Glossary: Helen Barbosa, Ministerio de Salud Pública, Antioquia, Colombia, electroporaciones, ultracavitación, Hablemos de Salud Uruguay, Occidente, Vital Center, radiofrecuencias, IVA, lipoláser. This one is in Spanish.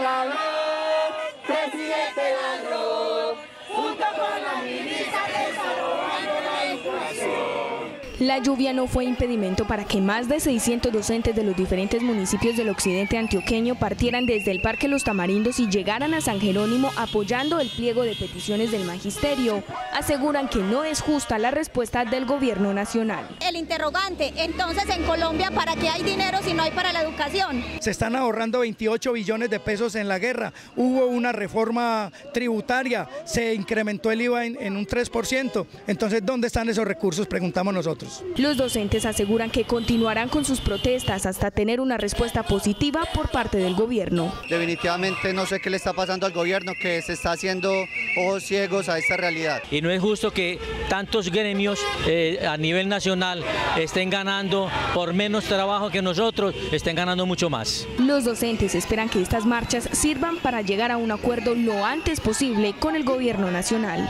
gobernador, presidente ladrón, junto con la ministra que está robando la inflación. La lluvia no fue impedimento para que más de 600 docentes de los diferentes municipios del occidente antioqueño partieran desde el Parque Los Tamarindos y llegaran a San Jerónimo apoyando el pliego de peticiones del magisterio. Aseguran que no es justa la respuesta del gobierno nacional. El interrogante, entonces en Colombia, ¿para qué hay dinero si no hay para la educación? Se están ahorrando 28 billones de pesos en la guerra. Hubo una reforma tributaria, se incrementó el IVA en un 3%. Entonces, ¿dónde están esos recursos? Preguntamos nosotros. Los docentes aseguran que continuarán con sus protestas hasta tener una respuesta positiva por parte del gobierno. Definitivamente no sé qué le está pasando al gobierno, que se está haciendo ojos ciegos a esta realidad. Y no es justo que tantos gremios a nivel nacional estén ganando por menos trabajo que nosotros, estén ganando mucho más. Los docentes esperan que estas marchas sirvan para llegar a un acuerdo lo antes posible con el gobierno nacional.